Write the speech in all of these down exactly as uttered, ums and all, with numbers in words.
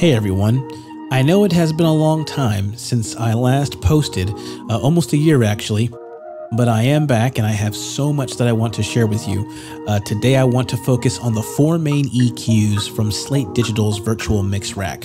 Hey everyone, I know it has been a long time since I last posted, uh, almost a year actually, but I am back and I have so much that I want to share with you. Uh, today I want to focus on the four main E Qs from Slate Digital's Virtual Mix Rack.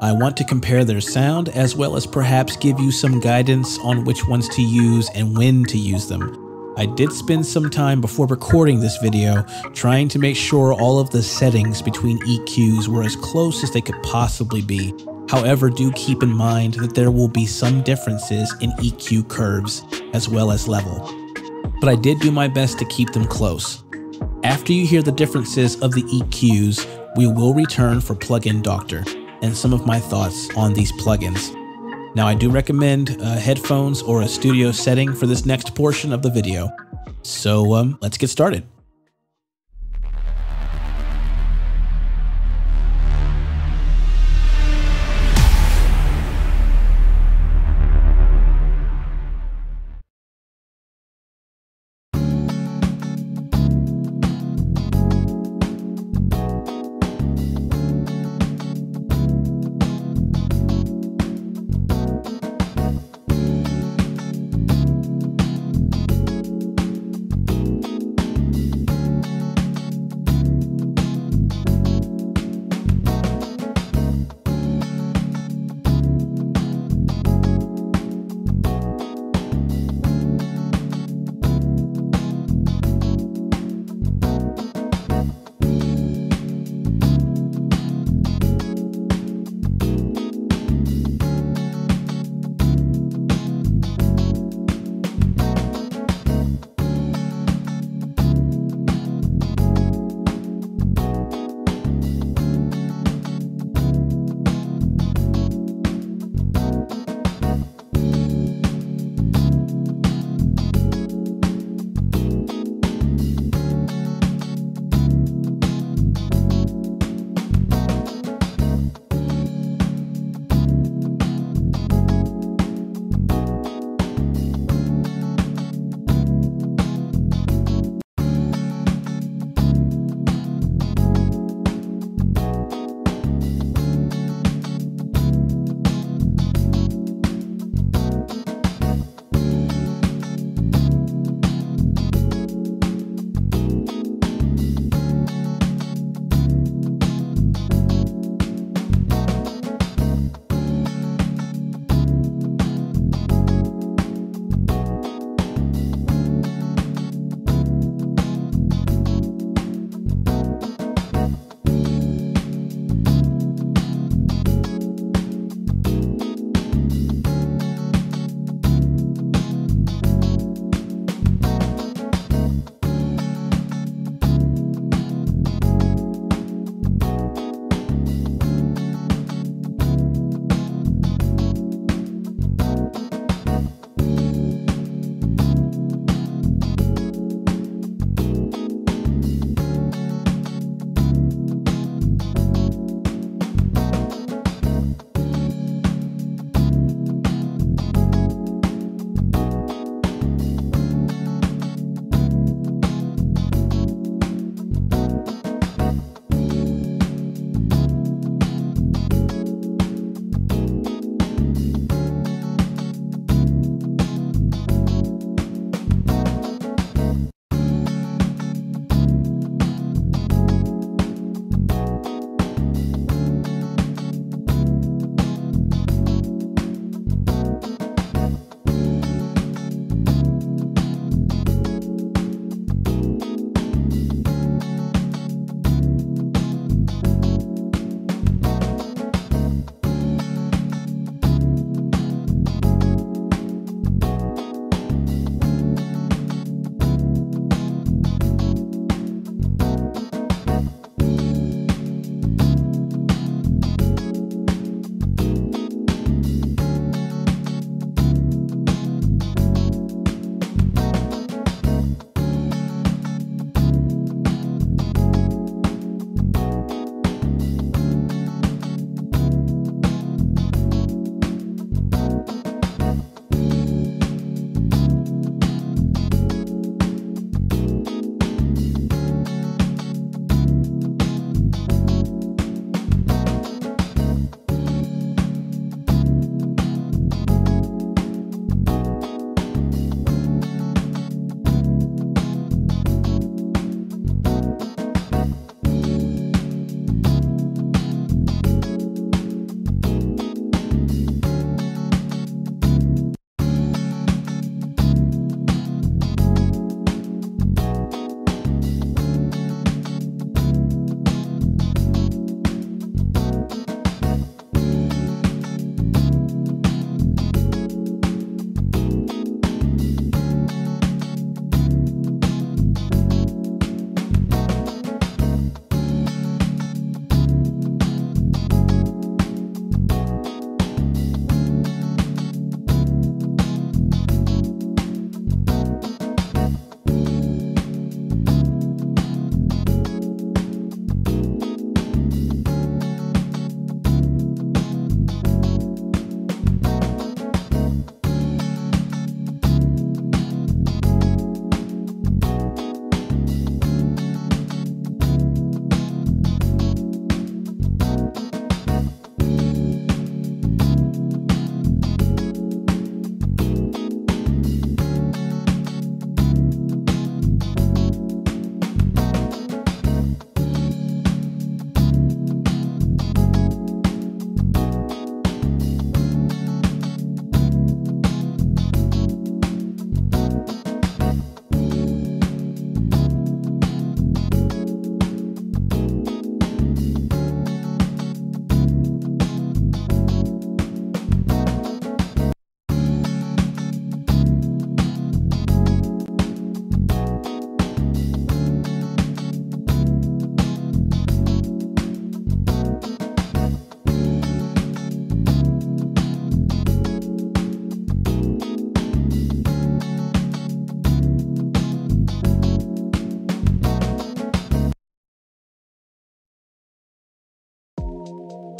I want to compare their sound as well as perhaps give you some guidance on which ones to use and when to use them. I did spend some time before recording this video trying to make sure all of the settings between E Qs were as close as they could possibly be. However, do keep in mind that there will be some differences in E Q curves as well as level, but I did do my best to keep them close. After you hear the differences of the E Qs, we will return for Plugin Doctor and some of my thoughts on these plugins. Now, I do recommend uh, headphones or a studio setting for this next portion of the video. So um, let's get started.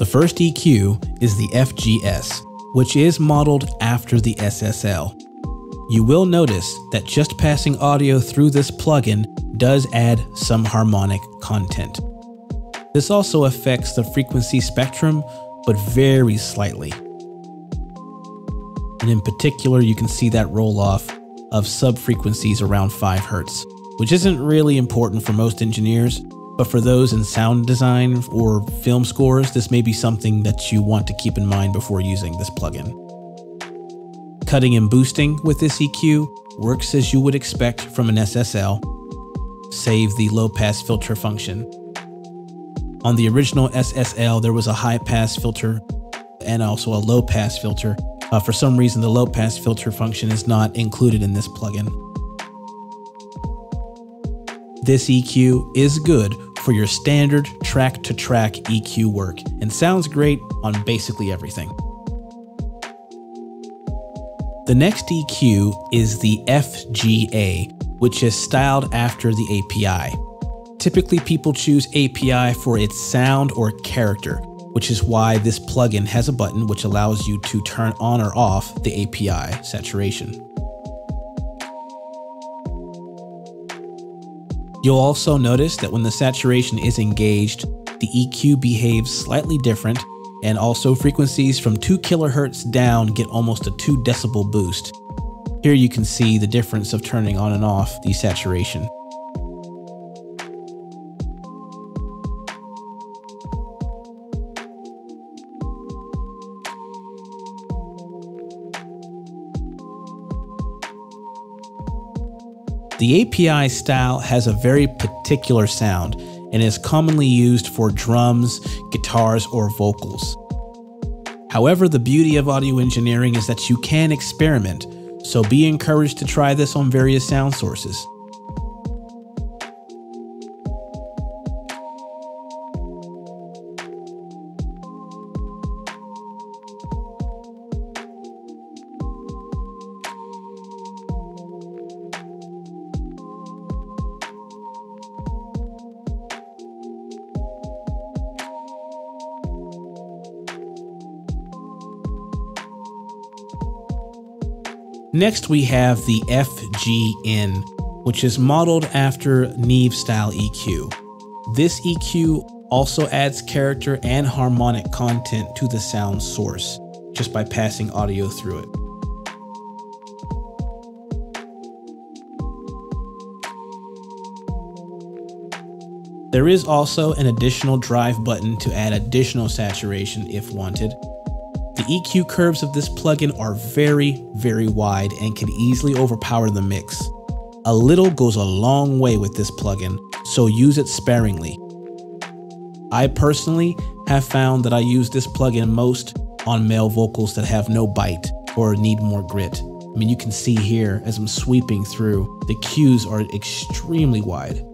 The first E Q is the F G S, which is modeled after the S S L. You will notice that just passing audio through this plugin does add some harmonic content. This also affects the frequency spectrum, but very slightly. And in particular, you can see that roll off of subfrequencies around five hertz, which isn't really important for most engineers, but for those in sound design or film scores, this may be something that you want to keep in mind before using this plugin. Cutting and boosting with this E Q works as you would expect from an S S L, save the low pass filter function. On the original S S L, there was a high pass filter and also a low pass filter. Uh, for some reason, the low pass filter function is not included in this plugin. This E Q is good for your standard track-to-track E Q work and sounds great on basically everything. The next E Q is the F G A, which is styled after the A P I. Typically, people choose A P I for its sound or character, which is why this plugin has a button which allows you to turn on or off the A P I saturation. You'll also notice that when the saturation is engaged, the E Q behaves slightly different, and also frequencies from two kilohertz down get almost a two decibel boost. Here you can see the difference of turning on and off the saturation. The A P I style has a very particular sound and is commonly used for drums, guitars, or vocals. However, the beauty of audio engineering is that you can experiment, so be encouraged to try this on various sound sources. Next, we have the F G N, which is modeled after Neve style E Q. This E Q also adds character and harmonic content to the sound source just by passing audio through it. There is also an additional drive button to add additional saturation if wanted. The E Q curves of this plugin are very, very wide and can easily overpower the mix. A little goes a long way with this plugin, so use it sparingly. I personally have found that I use this plugin most on male vocals that have no bite or need more grit. I mean, you can see here as I'm sweeping through, the cues are extremely wide.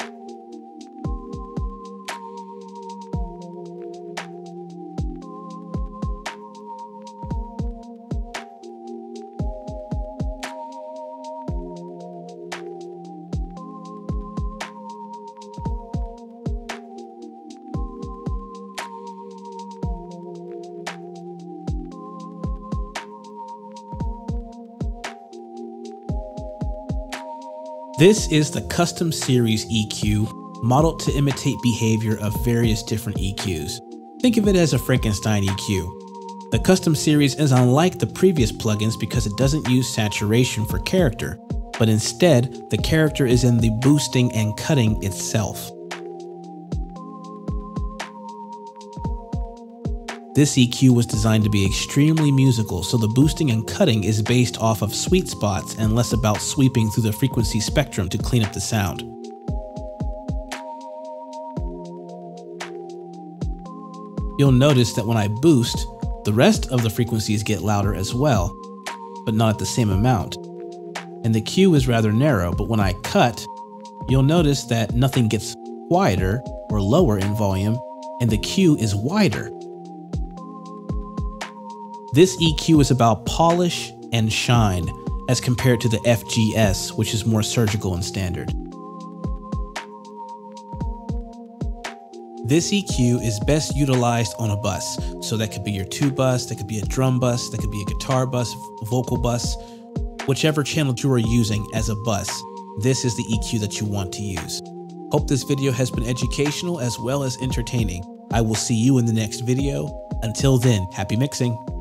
This is the Custom Series E Q, modeled to imitate behavior of various different E Qs. Think of it as a Frankenstein E Q. The Custom Series is unlike the previous plugins because it doesn't use saturation for character, but instead, the character is in the boosting and cutting itself. This E Q was designed to be extremely musical, so the boosting and cutting is based off of sweet spots and less about sweeping through the frequency spectrum to clean up the sound. You'll notice that when I boost, the rest of the frequencies get louder as well, but not at the same amount. And the Q is rather narrow, but when I cut, you'll notice that nothing gets quieter or lower in volume, and the Q is wider. This E Q is about polish and shine as compared to the F G S, which is more surgical and standard. This E Q is best utilized on a bus. So that could be your two bus, that could be a drum bus, that could be a guitar bus, vocal bus, whichever channel you are using as a bus. This is the E Q that you want to use. Hope this video has been educational as well as entertaining. I will see you in the next video. Until then, happy mixing.